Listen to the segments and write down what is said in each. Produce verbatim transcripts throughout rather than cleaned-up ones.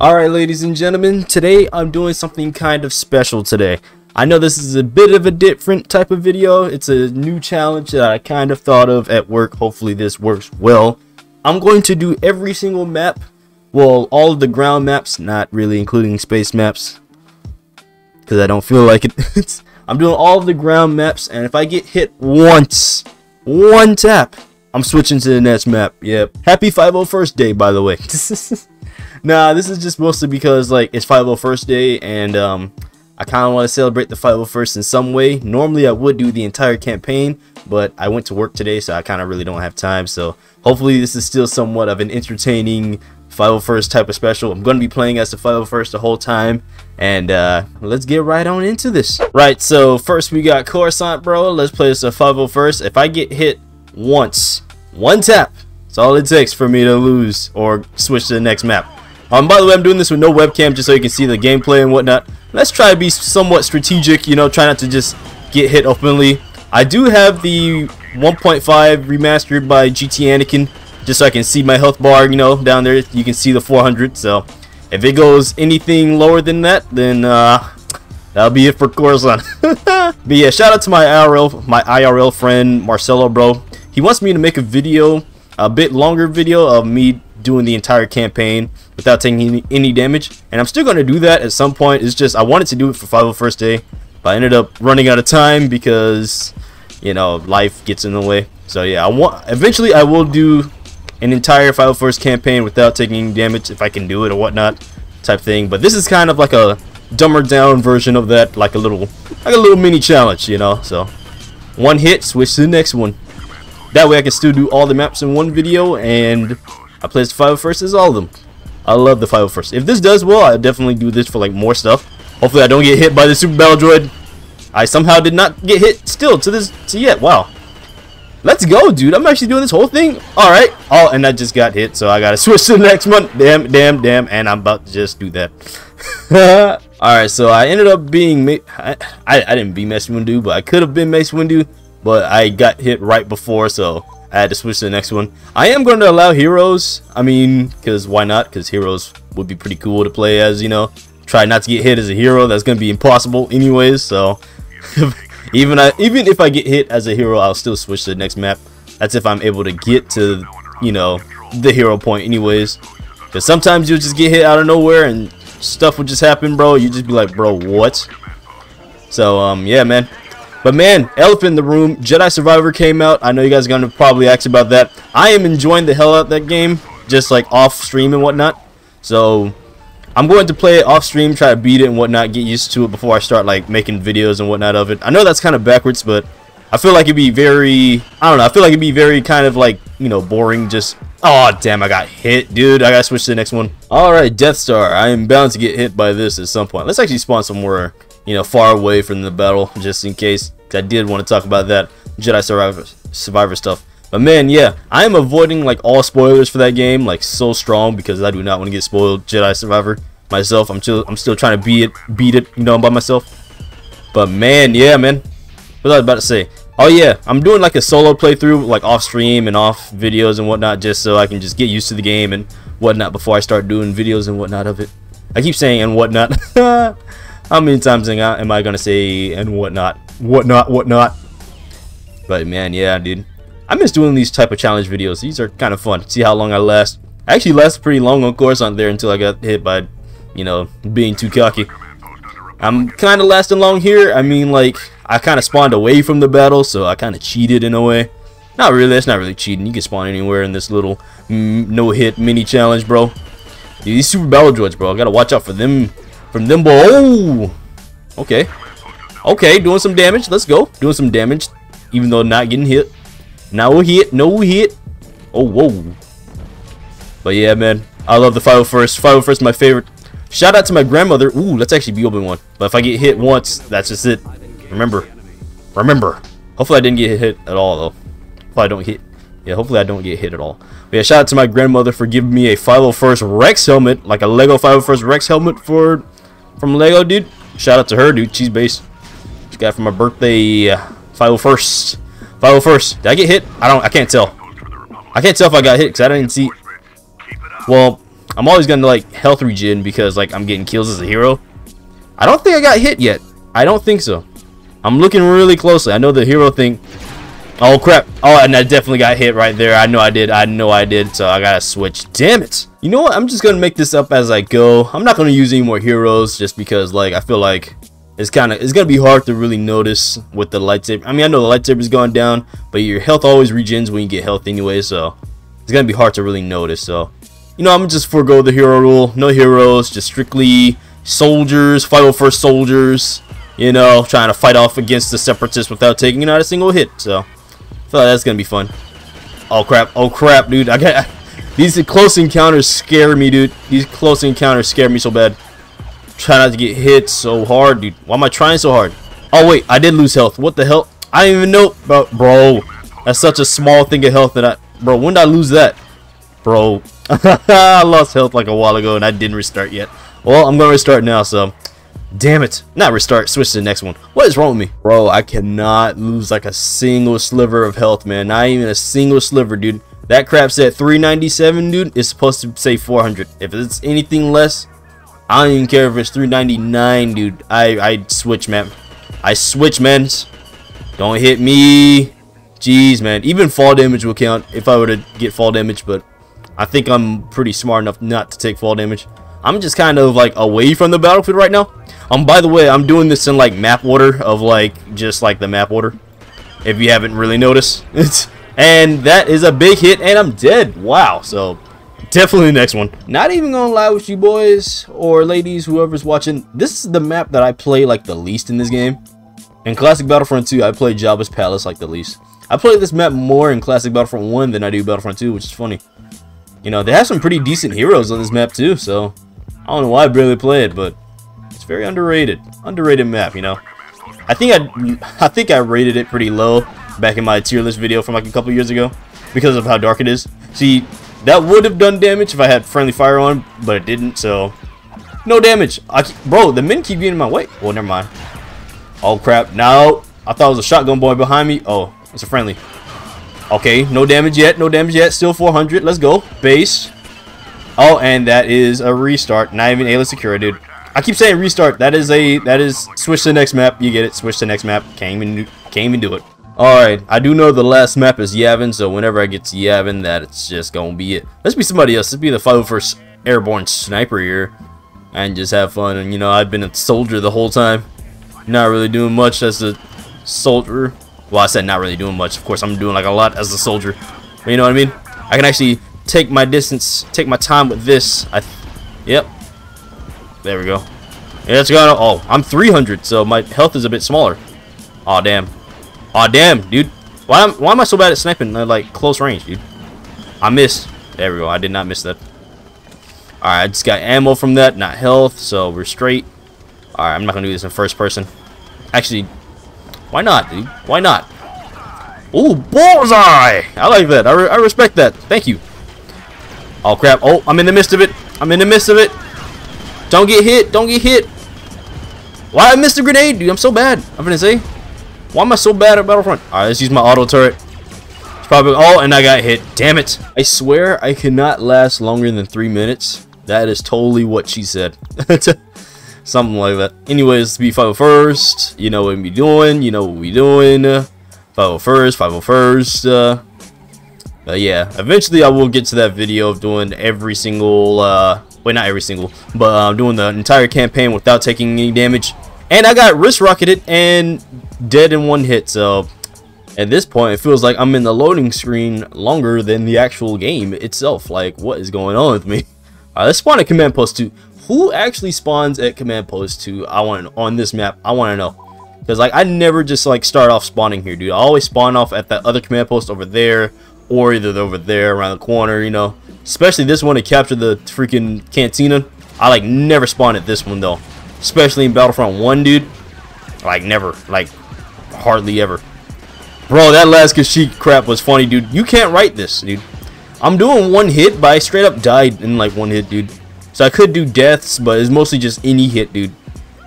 Alright, ladies and gentlemen, today I'm doing something kind of special today. I know this is a bit of a different type of video. It's a new challenge that I kind of thought of at work. Hopefully this works well. I'm going to do every single map. Well, all of the ground maps, not really including space maps, because I don't feel like it. I'm doing all of the ground maps, and if I get hit once, one tap, I'm switching to the next map. Yep. Happy five oh first day, by the way. Nah, this is just mostly because like it's five oh first day, and um, I kind of want to celebrate the five oh first in some way. Normally, I would do the entire campaign, but I went to work today, so I kind of really don't have time. So hopefully, this is still somewhat of an entertaining five oh first type of special. I'm going to be playing as the five oh first the whole time, and uh, let's get right on into this. Right, so first we got Coruscant, bro. Let's play as the five oh first. If I get hit once, one tap, it's all it takes for me to lose or switch to the next map. Um, by the way, I'm doing this with no webcam just so you can see the gameplay and whatnot. Let's try to be somewhat strategic, you know, try not to just get hit openly. I do have the one point five remastered by G T Anakin, just so I can see my health bar, you know, down there. You can see the four hundred, so if it goes anything lower than that, then uh, that'll be it for Coruscant. But yeah, shout out to my I R L, my I R L friend, Marcelo, bro. He wants me to make a video, a bit longer video of me doing the entire campaign without taking any, any damage, and I'm still going to do that at some point. It's just I wanted to do it for five oh first day, but I ended up running out of time because, you know, life gets in the way. So yeah, I want eventually I will do an entire five oh first campaign without taking damage if I can do it or whatnot type thing. But this is kind of like a dumber down version of that, like a little like a little mini challenge, you know. So one hit, switch to the next one. That way I can still do all the maps in one video, and I play as the five oh first as all of them. I love the five oh first. If this does well, I'll definitely do this for like more stuff. Hopefully I don't get hit by the super battle droid. I somehow did not get hit still to this to yet. Wow. Let's go, dude. I'm actually doing this whole thing. Alright. Oh, and I just got hit, so I gotta switch to the next one. Damn, damn, damn. And I'm about to just do that. Alright, so I ended up being... I, I, I didn't be Mace Windu, but I could have been Mace Windu. But I got hit right before, so I had to switch to the next one. I am going to allow heroes. I mean, because why not? Because heroes would be pretty cool to play as, you know. Try not to get hit as a hero. That's going to be impossible anyways, so... Even I, even if I get hit as a hero, I'll still switch to the next map. That's if I'm able to get to, you know, the hero point anyways. Because sometimes you'll just get hit out of nowhere and stuff will just happen, bro. You just be like, bro, what? So, um, yeah, man. But, man, elephant in the room. Jedi Survivor came out. I know you guys are going to probably ask about that. I am enjoying the hell out of that game, just, like, off stream and whatnot. So... I'm going to play it off stream, try to beat it and whatnot, get used to it before I start like making videos and whatnot of it. I know that's kind of backwards, but I feel like it'd be very, I don't know, I feel like it'd be very kind of like, you know, boring. Just, oh damn, I got hit, dude. I gotta switch to the next one. All right, Death Star. I am bound to get hit by this at some point. Let's actually spawn somewhere, you know, far away from the battle, just in case. I did want to talk about that Jedi Survivor, Survivor stuff. But man, yeah, I am avoiding like all spoilers for that game like so strong, because I do not want to get spoiled Jedi Survivor myself. I'm still I'm still trying to beat it, beat it, you know, by myself. But man, yeah, man, what was I about to say? Oh yeah, I'm doing like a solo playthrough, like off stream and off videos and whatnot, just so I can just get used to the game and whatnot before I start doing videos and whatnot of it. I keep saying and whatnot. How many times am I gonna say and whatnot, whatnot, whatnot? But man, yeah, dude. I miss doing these type of challenge videos. These are kind of fun. See how long I last. I actually lasted pretty long on Coruscant there until I got hit by, you know, being too cocky. I'm kind of lasting long here. I mean, like, I kind of spawned away from the battle, so I kind of cheated in a way. Not really. That's not really cheating. You can spawn anywhere in this little mm, no-hit mini challenge, bro. Dude, these super battle droids, bro. I gotta watch out for them. From them, bro. Oh! Okay. Okay, doing some damage. Let's go. Doing some damage, even though not getting hit. No hit, no hit. Oh, whoa. But yeah, man, I love the five oh first. five oh first is my favorite. Shout out to my grandmother. Ooh, let's actually be open one. But if I get hit once, that's just it. Remember. Remember. Hopefully I didn't get hit at all, though. Hopefully I don't hit. Yeah, hopefully I don't get hit at all. But yeah, shout out to my grandmother for giving me a five oh first Rex helmet. Like a Lego five oh first Rex helmet for from Lego, dude. Shout out to her, dude. She's based. She got it for my birthday, uh, five oh first. five oh first. Did I get hit? I don't. I can't tell. I can't tell if I got hit because I didn't see. Well, I'm always gonna like health regen because like I'm getting kills as a hero. I don't think I got hit yet. I don't think so. I'm looking really closely. I know the hero thing. Oh crap. Oh, and I definitely got hit right there. I know I did. I know I did. So I gotta switch. Damn it. You know what? I'm just gonna make this up as I go. I'm not gonna use any more heroes just because like I feel like it's kind of it's gonna be hard to really notice with the lightsaber. I mean, I know the lightsaber's going down, but your health always regens when you get health anyway, so it's gonna be hard to really notice. So you know, I'm gonna just forego the hero rule. No heroes, just strictly soldiers, five oh first soldiers, you know, trying to fight off against the separatists without taking not a single hit. So I feel like that's gonna be fun. Oh crap, oh crap, dude. I got these close encounters scare me, dude. These close encounters scare me so bad. Try not to get hit so hard, dude. Why am I trying so hard? Oh wait, I did lose health. What the hell? I didn't even know, bro. Bro, that's such a small thing of health that I, bro, when did I lose that? Bro, I lost health like a while ago and I didn't restart yet. Well, I'm gonna restart now, so damn it. Not restart, switch to the next one. What is wrong with me? Bro, I cannot lose like a single sliver of health, man. Not even a single sliver, dude. That crap said three ninety-seven, dude. It's supposed to say four hundred. If it's anything less, I don't even care if it's three ninety-nine, dude. I, I switch, man. I switch, man. Don't hit me. Jeez, man. Even fall damage will count if I were to get fall damage, but I think I'm pretty smart enough not to take fall damage. I'm just kind of like away from the battlefield right now. Um, by the way, I'm doing this in like map order of like just like the map order, if you haven't really noticed. And that is a big hit, and I'm dead. Wow. So definitely the next one. Not even gonna lie with you boys or ladies, whoever's watching. This is the map that I play like the least in this game. In classic Battlefront two, I play Jabba's Palace like the least. I play this map more in classic Battlefront one than I do Battlefront two, which is funny. You know, they have some pretty decent heroes on this map too, so I don't know why I barely play it, but it's very underrated. Underrated map, you know. I think I, I think I rated it pretty low back in my tier list video from like a couple years ago because of how dark it is. See, that would have done damage if I had friendly fire on, but it didn't, so no damage. I keep, bro, the men keep getting in my way. Well, never mind. Oh crap! Now I thought it was a shotgun boy behind me. Oh, it's a friendly. Okay, no damage yet. No damage yet. Still four hundred. Let's go. Base. Oh, and that is a restart. Not even Ayla Secura, dude. I keep saying restart. That is a that is switch to the next map. You get it. Switch to the next map. Can't even do, can't even do it. All right. I do know the last map is Yavin, so whenever I get to Yavin, that's just gonna be it. Let's be somebody else. Let's be the five oh first Airborne Sniper here, and just have fun. And you know, I've been a soldier the whole time. Not really doing much as a soldier. Well, I said not really doing much. Of course, I'm doing like a lot as a soldier. But you know what I mean? I can actually take my distance, take my time with this. I, th yep. There we go. Yeah, it's gonna. Oh, I'm three hundred, so my health is a bit smaller. Aw, damn. Aw, damn, dude. Why am Why am I so bad at sniping at like close range, dude? I missed. There we go. I did not miss that. All right, I just got ammo from that, not health, so we're straight. All right, I'm not gonna do this in first person. Actually. Why not, dude? Why not? Ooh, bullseye! I like that. I, re I respect that. Thank you. Oh, crap. Oh, I'm in the midst of it. I'm in the midst of it. Don't get hit. Don't get hit. Why I missed a grenade, dude? I'm so bad. I'm gonna say. Why am I so bad at Battlefront? All right, let's use my auto turret. It's probably... Oh, and I got hit. Damn it. I swear I cannot last longer than three minutes. That is totally what she said. Something like that. Anyways, be five oh first. You know what we doing. You know what we doing. five oh first, five oh first. Uh, uh, yeah. Eventually, I will get to that video of doing every single. Uh, wait, not every single, but I'm uh, doing the entire campaign without taking any damage. And I got wrist rocketed and dead in one hit. So at this point, it feels like I'm in the loading screen longer than the actual game itself. Like, what is going on with me? All right, let's spawn a command post too. Who actually spawns at command post two? I want to, on this map. I want to know, because like I never just like start off spawning here, dude. I always spawn off at that other command post over there, or either over there around the corner, you know. Especially this one to capture the freaking cantina. I like never spawn at this one though, especially in Battlefront one, dude. Like never, like hardly ever. Bro, that last Kashyyyk crap was funny, dude. You can't write this, dude. I'm doing one hit, but I straight up died in like one hit, dude. So I could do deaths, but it's mostly just any hit, dude.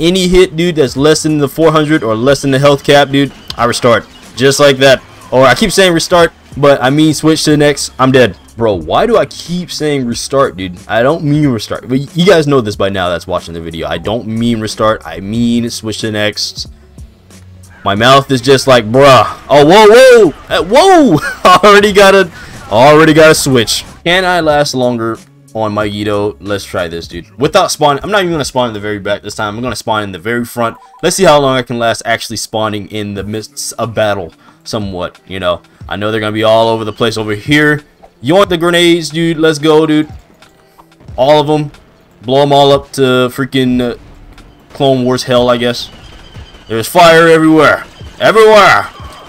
Any hit, dude, that's less than the four hundred or less than the health cap, dude, I restart. Just like that. Or I keep saying restart, but I mean switch to the next. I'm dead. Bro, why do I keep saying restart, dude? I don't mean restart. But you guys know this by now that's watching the video. I don't mean restart. I mean switch to next. My mouth is just like, bruh. Oh, whoa, whoa. Uh, whoa. I already got a, already got a switch. Can I last longer on my Gido? Let's try this, dude. Without spawning. I'm not even going to spawn in the very back this time. I'm going to spawn in the very front. Let's see how long I can last actually spawning in the midst of battle somewhat, you know. I know they're going to be all over the place over here. You want the grenades, dude? Let's go, dude. All of them. Blow them all up to freaking uh, Clone Wars hell, I guess. There's fire everywhere. Everywhere.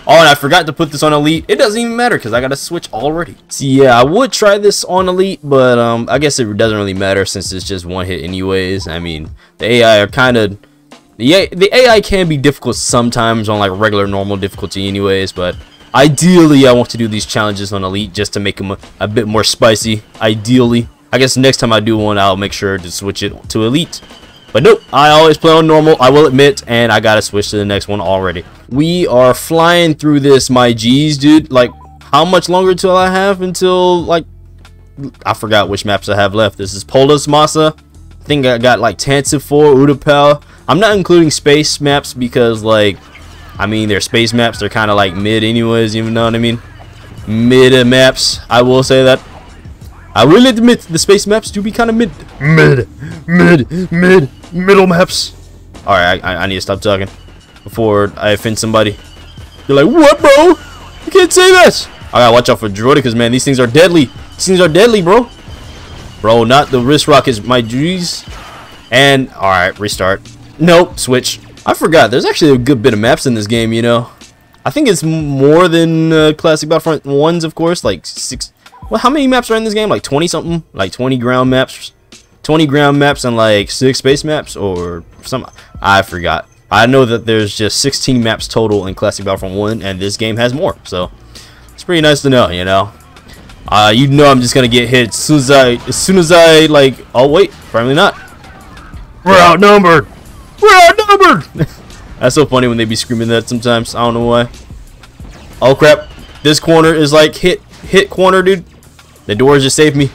Oh, and I forgot to put this on Elite. It doesn't even matter because I got a Switch already. So, yeah, I would try this on Elite, but um, I guess it doesn't really matter since it's just one hit anyways. I mean, the A I are kind of... The, the A I can be difficult sometimes on, like, regular normal difficulty anyways, but... Ideally, I want to do these challenges on Elite just to make them a, a bit more spicy. Ideally. I guess next time I do one, I'll make sure to switch it to Elite. But nope, I always play on normal, I will admit, and I gotta switch to the next one already. We are flying through this, my G's, dude. Like, how much longer till I have until, like... I forgot which maps I have left. This is Polis Masa. I think I got, like, Tantive four, Utapau. I'm not including space maps because, like... I mean, their space maps, they're kind of like mid anyways, you know what I mean? Mid maps, I will say that. I will admit the space maps do be kind of mid. Mid, mid, mid, middle maps. Alright, I, I need to stop talking before I offend somebody. You're like, what, bro? You can't say that. I gotta watch out for droidicas, man. These things are deadly. These things are deadly, bro. Bro, not the wrist rockets, my G's. And, alright, restart. Nope, switch. I forgot, there's actually a good bit of maps in this game, you know. I think it's more than uh, classic Battlefront ones, of course, like six... Well, how many maps are in this game? Like twenty-something? Like twenty ground maps? twenty ground maps and like six space maps or some... I forgot. I know that there's just sixteen maps total in classic Battlefront one, and this game has more, so... It's pretty nice to know, you know. Uh, you know I'm just gonna get hit as soon as I... As soon as I, like... Oh, wait, probably not. We're outnumbered! We're outnumbered! That's so funny when they be screaming that sometimes. I don't know why. Oh crap. This corner is like hit hit corner, dude. The doors just saved me.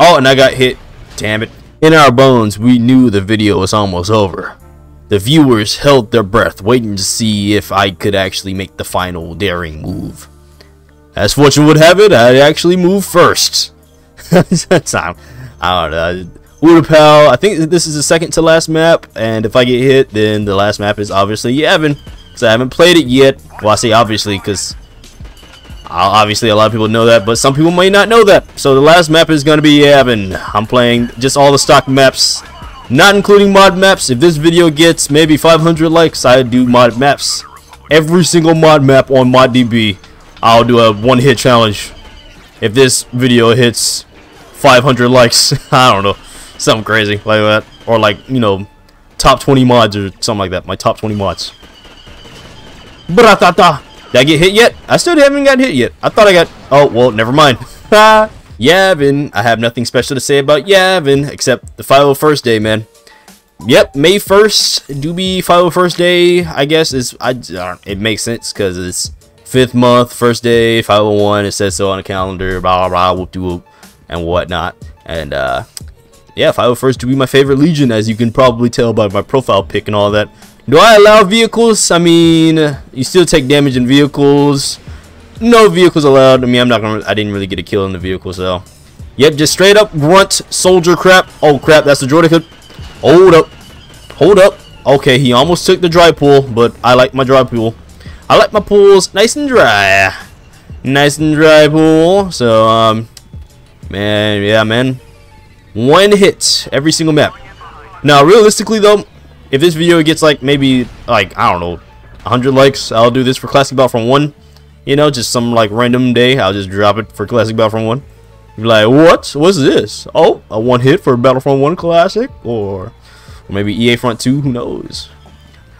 Oh, and I got hit. Damn it. In our bones, we knew the video was almost over. The viewers held their breath, waiting to see if I could actually make the final daring move. As fortune would have it, I actually moved first. That's not, I don't know. Utapau, I think this is the second to last map, and if I get hit, then the last map is obviously Yavin, because I haven't played it yet. Well, I say obviously, because obviously a lot of people know that, but some people may not know that. So the last map is going to be Yavin. I'm playing just all the stock maps, not including mod maps. If this video gets maybe five hundred likes, I do mod maps. Every single mod map on ModDB, I'll do a one-hit challenge. If this video hits five hundred likes, I don't know. Something crazy like that, or like, you know, top twenty mods or something like that. My top twenty mods. Bratata. Did I get hit yet? I still haven't gotten hit yet. I thought I got... Oh, well, never mind. Yavin. I have nothing special to say about Yavin except the five oh first day, man. Yep, May first do be five oh first day, I guess. Is I, I It makes sense because it's fifth month, first day, five oh one. It says so on the calendar, blah, blah, whoop de whoop, and whatnot. And, uh... yeah, five oh first to be my favorite Legion, as you can probably tell by my profile pic and all that. Do I allow vehicles? I mean, you still take damage in vehicles. No vehicles allowed. I mean, I'm not gonna. I didn't really get a kill in the vehicle, so. Yep, just straight up grunt soldier crap. Oh crap, that's the droidica. Hold up, hold up. Okay, he almost took the dry pool, but I like my dry pool. I like my pools nice and dry, nice and dry pool. So, um, man, yeah, man. One hit every single map. Now realistically though, if this video gets like maybe like I don't know one hundred likes, I'll do this for classic Battlefront one, you know, just some like random day. I'll just drop it for classic Battlefront one. You're like, what what's this? Oh, a one hit for Battlefront one classic, or, or maybe E A Front two, who knows.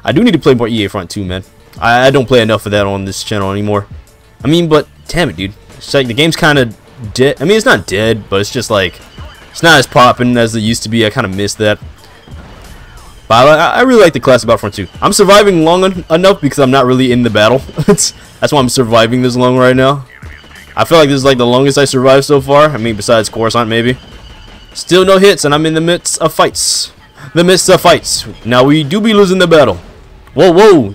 I do need to play more E A Front two, man. I, I don't play enough of that on this channel anymore. I mean, but damn it, dude, it's like the game's kind of dead. I mean, it's not dead, but it's just like it's not as popping as it used to be. I kind of miss that. But I, I really like the classic Battlefront two. I'm surviving long en enough because I'm not really in the battle. That's why I'm surviving this long right now. I feel like this is like the longest I survived so far. I mean, besides Coruscant, maybe. Still no hits, and I'm in the midst of fights. The midst of fights. Now, we do be losing the battle. Whoa, whoa.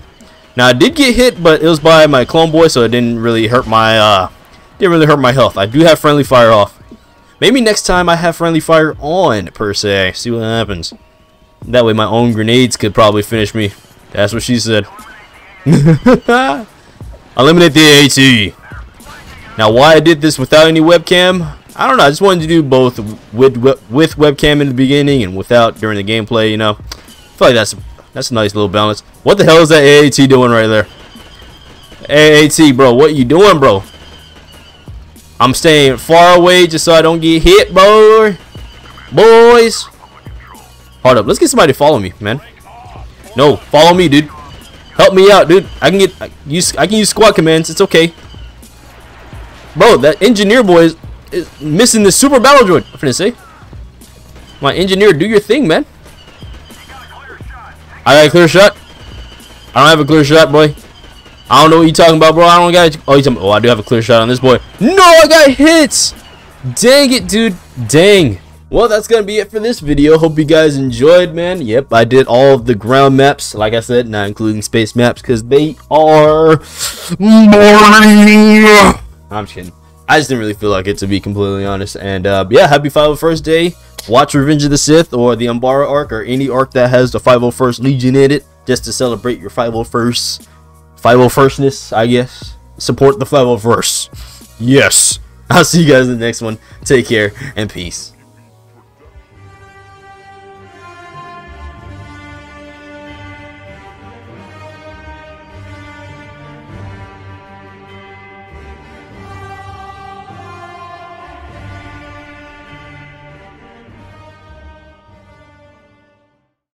Now, I did get hit, but it was by my clone boy, so it didn't really hurt my, uh, didn't really hurt my health. I do have friendly fire off. Maybe next time I have friendly fire on, per se. See what happens. That way my own grenades could probably finish me. That's what she said. Eliminate the AT. Now, why I did this without any webcam, I don't know. I just wanted to do both with with webcam in the beginning and without during the gameplay, you know. I feel like that's, that's a nice little balance. What the hell is that A A T doing right there? A A T, bro, what you doing, bro? I'm staying far away just so I don't get hit, boy. Boys. Hold up. Let's get somebody to follow me, man. No, follow me, dude. Help me out, dude. I can get I use I can use squad commands. It's okay. Bro, that engineer boy is, is missing the super battle droid. I'm finna say. My engineer, do your thing, man. I got a clear shot. I don't have a clear shot, boy. I don't know what you're talking about, bro. I don't got. Oh, you talking? Oh, I do have a clear shot on this boy. No, I got hits. Dang it, dude. Dang. Well, that's gonna be it for this video. Hope you guys enjoyed, man. Yep, I did all of the ground maps, like I said, not including space maps, because they are boring. I'm just kidding. I just didn't really feel like it, to be completely honest. And uh, yeah, happy five oh first day. Watch Revenge of the Sith or the Umbara arc or any arc that has the five oh first Legion in it, just to celebrate your five oh first, five oh firstness, I guess. Support the five oh first. Yes. I'll see you guys in the next one. Take care and peace.